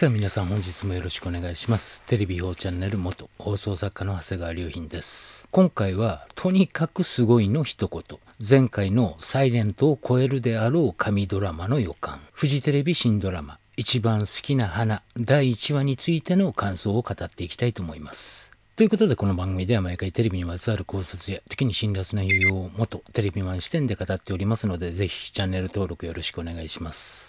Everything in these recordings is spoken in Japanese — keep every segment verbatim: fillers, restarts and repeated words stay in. さあ皆さん、本日もよろしくお願いします。テレビよんチャンネル元放送作家の長谷川隆頻です。今回はとにかくすごいの一言、前回のサイレントを超えるであろう神ドラマの予感、フジテレビ新ドラマ一番好きな花だいいちわについての感想を語っていきたいと思います。ということで、この番組では毎回テレビにまつわる考察や時に辛辣な内容を元テレビマン視点で語っておりますので、ぜひチャンネル登録よろしくお願いします。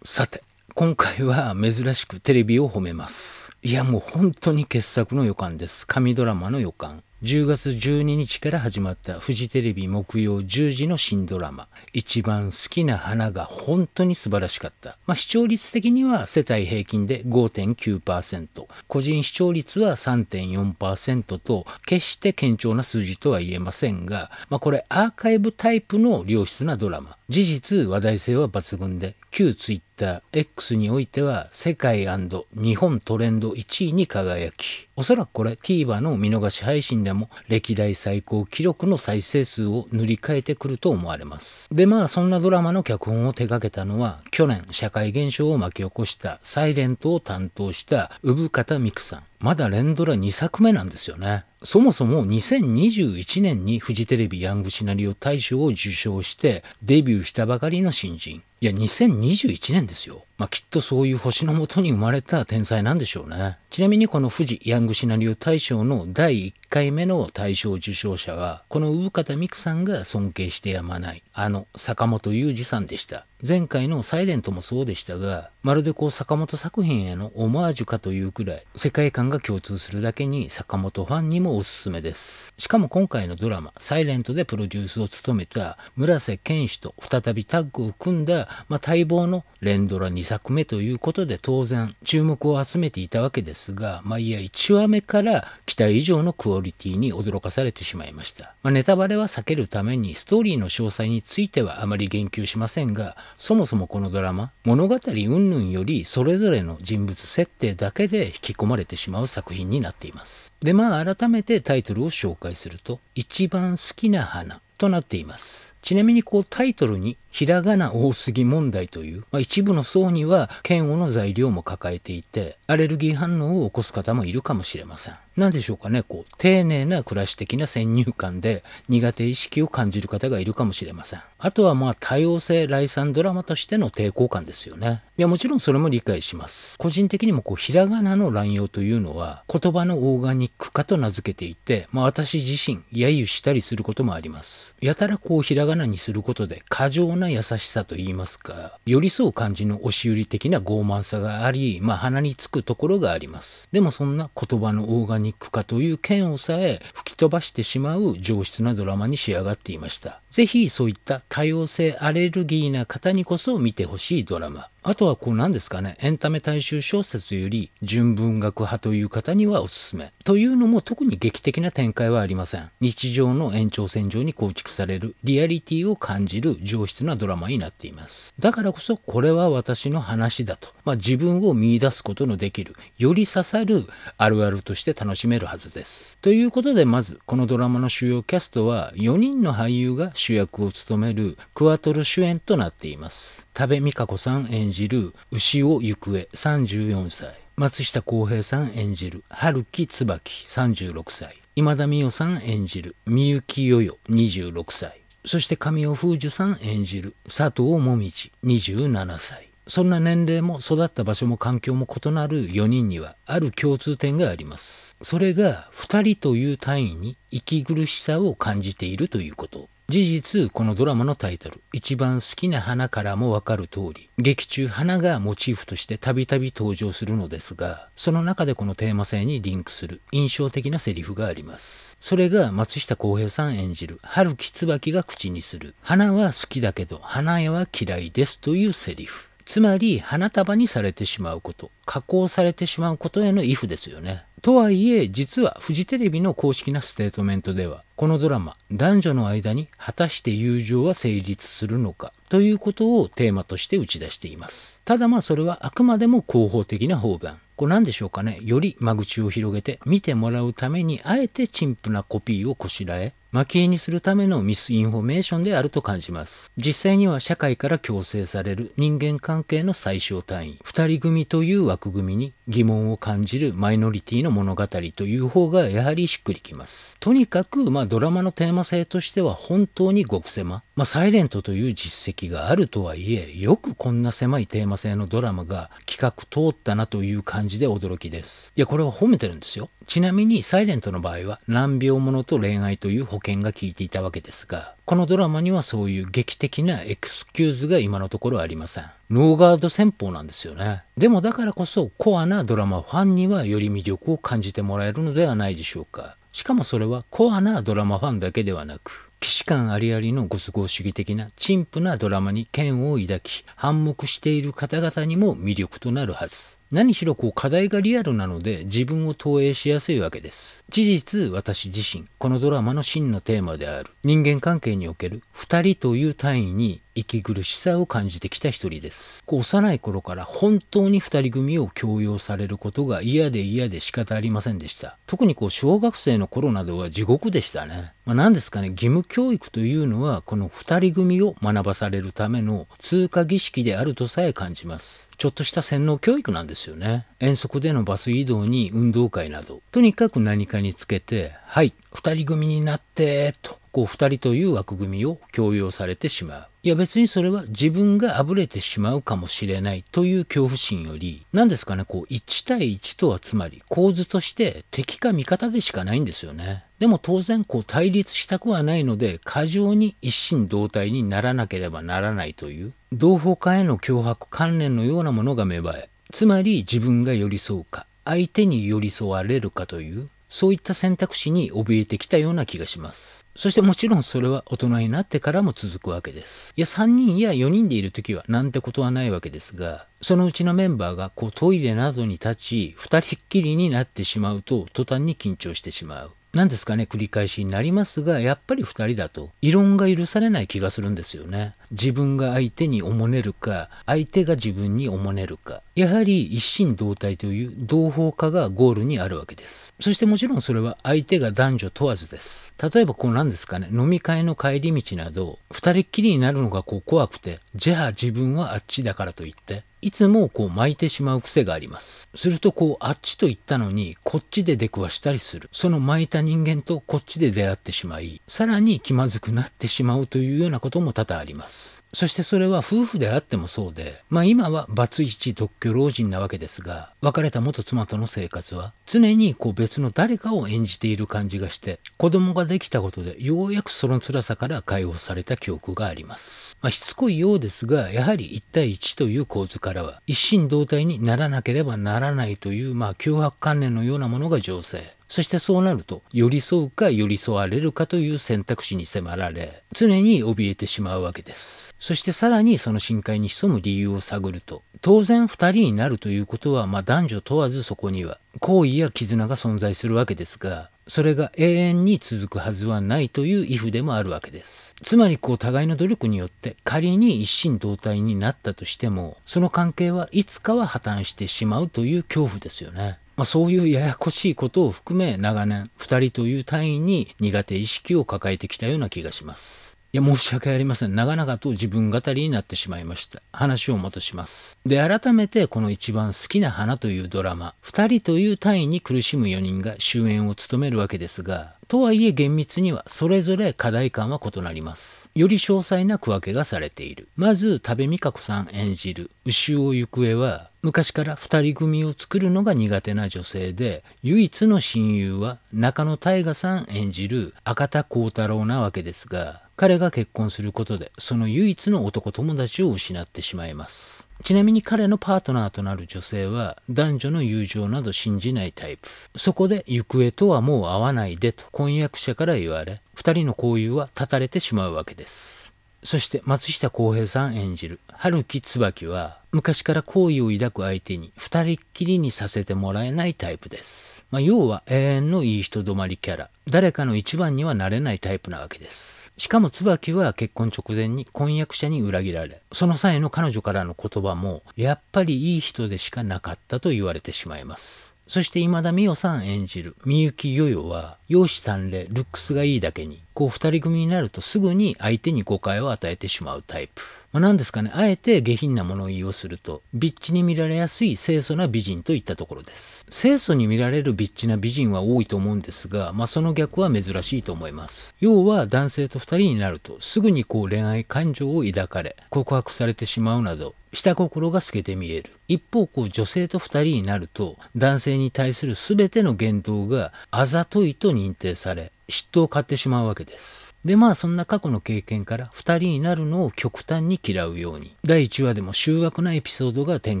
さて、今回は珍しくテレビを褒めます。いやもう本当に傑作の予感です。神ドラマの予感、じゅうがつじゅうににちから始まったフジテレビもくようじゅうじの新ドラマ一番好きな花が本当に素晴らしかった。まあ、視聴率的には世帯平均で ごてんきゅうパーセント、 個人視聴率は さんてんよんパーセント と決して堅調な数字とは言えませんが、まあ、これアーカイブタイプの良質なドラマ、事実話題性は抜群で、旧ツイッター エックス においては世界&日本トレンドいちいに輝き、おそらくこれ TVer の見逃し配信でも歴代最高記録の再生数を塗り替えてくると思われます。でまあそんなドラマの脚本を手掛けたのは、去年社会現象を巻き起こしたサイレントを担当した生方美久さん。まだ連ドラにさくめなんですよね。そもそもにせんにじゅういちねんにフジテレビヤングシナリオ大賞を受賞してデビューしたばかりの新人。いやにせんにじゅういちねんですよ。まあ、きっとそういう星の下に生まれた天才なんでしょうね。ちなみにこのフジヤングシナリオ大賞のだいいっかいめの大賞受賞者は、この生方美久さんが尊敬してやまないあの坂元裕二さんでした。前回のサイレントもそうでしたが、まるでこう坂本作品へのオマージュかというくらい世界観が共通するだけに、坂本ファンにもおすすめです。しかも今回のドラマサイレントでプロデュースを務めた村瀬健志と再びタッグを組んだ、まあ、待望の連ドラにさくめということで当然注目を集めていたわけですが、まあ、いやいちわめから期待以上のクオリティに驚かされてしまいました。まあ、ネタバレは避けるためにストーリーの詳細についてはあまり言及しませんが、そもそもこのドラマ、物語云々よりそれぞれの人物設定だけで引き込まれてしまう作品になっています。でまあ改めてタイトルを紹介すると、一番好きな花となっています。ちなみにこうタイトルにひらがな多すぎ問題という、まあ、一部の層には嫌悪の材料も抱えていて、アレルギー反応を起こす方もいるかもしれません。なんでしょうかね、こう丁寧な暮らし的な先入観で苦手意識を感じる方がいるかもしれません。あとはまあ多様性礼賛ドラマとしての抵抗感ですよね。いやもちろんそれも理解します。個人的にもこうひらがなの乱用というのは言葉のオーガニック化と名付けていて、まあ、私自身揶揄したりすることもあります。やたらこうひらがなにすることで過剰な優しさといいますか、寄り添う感じの押し売り的な傲慢さがあり、まあ鼻につくところがあります。でもそんな言葉のオーガニック化という嫌悪さえ吹き飛ばしてしまう上質なドラマに仕上がっていました。ぜひそういった多様性アレルギーな方にこそ見てほしいドラマ。あとはこうなんですかね、エンタメ大衆小説より純文学派という方にはおすすめ。というのも特に劇的な展開はありません。日常の延長線上に構築されるリアリティを感じる上質なドラマになっています。だからこそこれは私の話だと、まあ、自分を見出すことのできる、より刺さるあるあるとして楽しめるはずです。ということで、まずこのドラマの主要キャストはよにんの俳優が主役を務めるクワトロ主演となっています。多部未華子さん演じる牛尾ゆくえさんじゅうよんさい、松下洸平さん演じる春木椿さんじゅうろくさい、今田美桜さん演じるみゆきよよにじゅうろくさい、そして神尾楓珠さん演じる佐藤もみじにじゅうななさい。そんな年齢も育った場所も環境も異なるよにんにはある共通点があります。それがふたりという単位に息苦しさを感じているということ。事実このドラマのタイトル一番好きな花からもわかる通り、劇中花がモチーフとしてたびたび登場するのですが、その中でこのテーマ性にリンクする印象的なセリフがあります。それが松下洸平さん演じる春木椿が口にする花は好きだけど花屋は嫌いですというセリフ。つまり花束にされてしまうこと、加工されてしまうことへの畏怖ですよね。とはいえ実はフジテレビの公式なステートメントでは、このドラマ男女の間に果たして友情は成立するのかということをテーマとして打ち出しています。ただまあそれはあくまでも広報的な方便、こうなんでしょうかね、より間口を広げて見てもらうためにあえて陳腐なコピーをこしらえ、蒔絵にするためのミスインフォメーションであると感じます。実際には社会から強制される人間関係の最小単位、二人組という枠組みに疑問を感じるマイノリティの物語という方がやはりしっくりきます。とにかく、まあドラマのテーマ性としては本当に極狭。まあサイレントという実績があるとはいえ、よくこんな狭いテーマ性のドラマが企画通ったなという感じで驚きです。いや、これは褒めてるんですよ。ちなみにサイレントの場合は難病者と恋愛という保険が効いていたわけですが、このドラマにはそういう劇的なエクスキューズが今のところありません。ノーガード戦法なんですよね。でもだからこそコアなドラマファンにはより魅力を感じてもらえるのではないでしょうか。しかもそれはコアなドラマファンだけではなく、既視感ありありのご都合主義的な陳腐なドラマに嫌悪を抱き、反目している方々にも魅力となるはず。何しろこう課題がリアルなので自分を投影しやすいわけです。事実、私自身、このドラマの真のテーマである人間関係における二人という単位に息苦しさを感じてきた一人です。こう幼い頃から本当に二人組を強要されることが嫌で嫌で仕方ありませんでした。特にこう小学生の頃などは地獄でしたね。まあ何ですかね、義務教育というのはこの二人組を学ばされるための通過儀式であるとさえ感じます。ちょっとした洗脳教育なんですよね。遠足でのバス移動に運動会など、とにかく何かにつけて、はい、二人組になって、と、こう二人という枠組みを強要されてしまう。いや別にそれは自分があぶれてしまうかもしれないという恐怖心より、何ですかね、こういち対いちとはつまり構図として敵か味方でしかないんですよね。でも当然こう対立したくはないので、過剰に一心同体にならなければならないという、同胞間への脅迫観念のようなものが芽生え、つまり自分が寄り添うか、相手に寄り添われるかという、そういった選択肢に怯えてきたような気がします。そしてもちろんそれは大人になってからも続くわけです。いやさんにんやよにんでいるときはなんてことはないわけですが、そのうちのメンバーがこうトイレなどに立ち、ふたりっきりになってしまうと途端に緊張してしまう。なんですかね、繰り返しになりますが、やっぱり二人だと異論が許されない気がするんですよね。自分が相手におもねるか、相手が自分におもねるか。やはり一心同体という同胞化がゴールにあるわけです。そしてもちろんそれは相手が男女問わずです。例えばこうなんですかね、飲み会の帰り道など、二人っきりになるのがこう怖くて、じゃあ自分はあっちだからと言って、いつもこう巻いてしまう癖があります。するとこうあっちと言ったのにこっちで出くわしたりする。その巻いた人間とこっちで出会ってしまい、さらに気まずくなってしまうというようなことも多々あります。そしてそれは夫婦であってもそうで、まあ今はバツイチ独居老人なわけですが、別れた元妻との生活は常にこう別の誰かを演じている感じがして、子供ができたことでようやくその辛さから解放された記憶があります。まあしつこいようですが、やはりいち対いちという構図からからは一心同体にならなければならないという、まあ、脅迫観念のようなものが醸成。そしてそうなると、寄り添うか寄り添われるかという選択肢に迫られ、常に怯えてしまうわけです。そしてさらにその深海に潜む理由を探ると、当然二人になるということは、まあ、男女問わずそこには、好意や絆が存在するわけですが、それが永遠に続くはずはないというイフでもあるわけです。つまりこう互いの努力によって仮に一心同体になったとしても、その関係はいつかは破綻してしまうという恐怖ですよね。まあそういうややこしいことを含め長年二人という単位に苦手意識を抱えてきたような気がします。いや、申し訳ありません。長々と自分語りになってしまいました。話を戻します。で、改めてこの一番好きな花というドラマ、二人という単位に苦しむよにんが主演を務めるわけですが、とはいえ厳密にはそれぞれ課題感は異なります。より詳細な区分けがされている。まず、多部未華子さん演じる牛尾ゆくえは、昔から二人組を作るのが苦手な女性で、唯一の親友は中野大我さん演じる赤田光太郎なわけですが、彼が結婚することでその唯一の男友達を失ってしまいます。ちなみに彼のパートナーとなる女性は男女の友情など信じないタイプ。そこで行方とはもう会わないでと婚約者から言われ、二人の交友は断たれてしまうわけです。そして松下洸平さん演じる春木椿は、昔から好意を抱く相手に二人っきりにさせてもらえないタイプです。まあ、要は永遠のいい人止まりキャラ。誰かの一番にはなれないタイプなわけです。しかも椿は結婚直前に婚約者に裏切られ、その際の彼女からの言葉も、やっぱりいい人でしかなかったと言われてしまいます。そして今田美桜さん演じるみゆきよよは容姿端麗、ルックスがいいだけに、こう二人組になるとすぐに相手に誤解を与えてしまうタイプ。まあ、なんですかね、あえて下品な物言いをすると、ビッチに見られやすい清楚な美人といったところです。清楚に見られるビッチな美人は多いと思うんですが、まあ、その逆は珍しいと思います。要は男性と二人になると、すぐにこう恋愛感情を抱かれ、告白されてしまうなど、下心が透けて見える。一方、こう女性と二人になると、男性に対する全ての言動があざといと認定され、嫉妬を買ってしまうわけです。でまあそんな過去の経験から二人になるのを極端に嫌うようにだいいちわでも醜悪なエピソードが展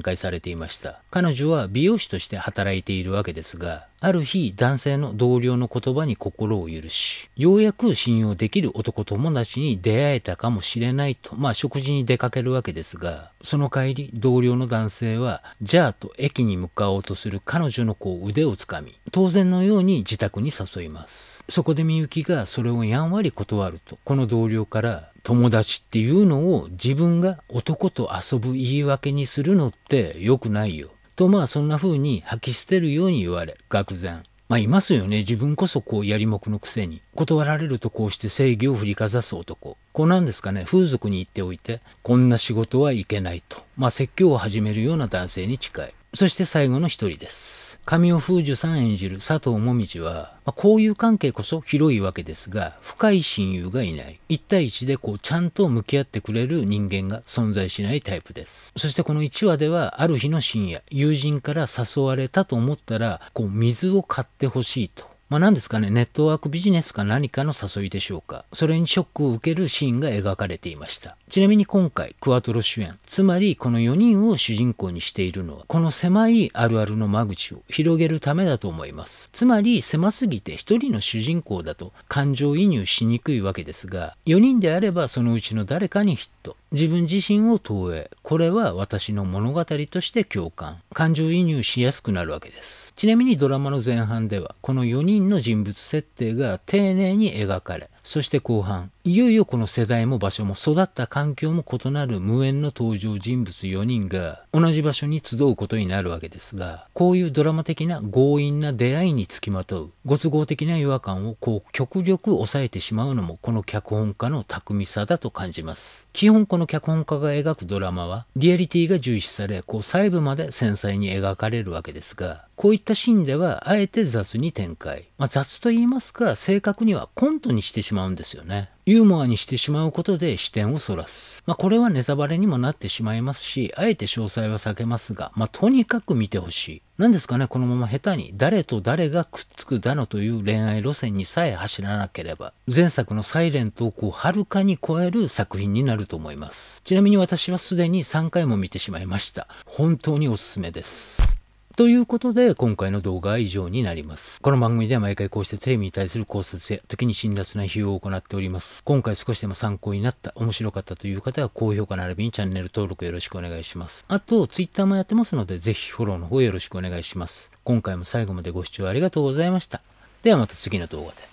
開されていました。彼女は美容師として働いているわけですが、ある日男性の同僚の言葉に心を許し、ようやく信用できる男友達に出会えたかもしれないとまあ食事に出かけるわけですが、その帰り同僚の男性はじゃあと駅に向かおうとする彼女のこう腕をつかみ、当然のように自宅に誘います。そこでみゆきがそれをやんわり断ると、この同僚から友達っていうのを自分が男と遊ぶ言い訳にするのって良くないよと、まあそんな風に吐き捨てるように言われ、愕然。まあいますよね、自分こそこうやりもくのくせに断られるとこうして正義を振りかざす男。こうなんですかね、風俗に行っておいてこんな仕事はいけないとまあ説教を始めるような男性に近い。そして最後の一人です。神尾楓珠さん演じる佐藤もみじは、まあ、交友関係こそ広いわけですが、深い親友がいない。一対一でこうちゃんと向き合ってくれる人間が存在しないタイプです。そしてこのいちわでは、ある日の深夜、友人から誘われたと思ったら、こう水を買ってほしいと。まあ何ですかね、ネットワークビジネスか何かの誘いでしょうか。それにショックを受けるシーンが描かれていました。ちなみに今回、クワトロ主演、つまりこのよにんを主人公にしているのは、この狭いあるあるの間口を広げるためだと思います。つまり狭すぎてひとりの主人公だと感情移入しにくいわけですが、よにんであればそのうちの誰かにヒット。自分自身を投影。これは私の物語として共感。感情移入しやすくなるわけです。ちなみにドラマの前半では、このよにんの人物設定が丁寧に描かれ、そして後半、いよいよこの世代も場所も育った環境も異なる無縁の登場人物よにんが同じ場所に集うことになるわけですが、こういうドラマ的な強引な出会いにつきまとうご都合的な違和感をこう極力抑えてしまうのもこの脚本家の巧みさだと感じます。基本この脚本家が描くドラマはリアリティが重視され、こう細部まで繊細に描かれるわけですが、こういったシーンではあえて雑に展開、まあ、雑と言いますか正確にはコントにしてしまうんですよね。ユーモアにしてしまうことで視点をそらす、まあ、これはネタバレにもなってしまいますし、あえて詳細は避けますが、まあ、とにかく見てほしい。なんですかね、このまま下手に誰と誰がくっつくだのという恋愛路線にさえ走らなければ、前作のサイレントをこうはるかに超える作品になると思います。ちなみに私はすでにさんかいも見てしまいました。本当におすすめです。ということで今回の動画は以上になります。この番組では毎回こうしてテレビに対する考察や時に辛辣な批評を行っております。今回少しでも参考になった、面白かったという方は高評価並びにチャンネル登録よろしくお願いします。あと Twitter もやってますので、ぜひフォローの方よろしくお願いします。今回も最後までご視聴ありがとうございました。ではまた次の動画で。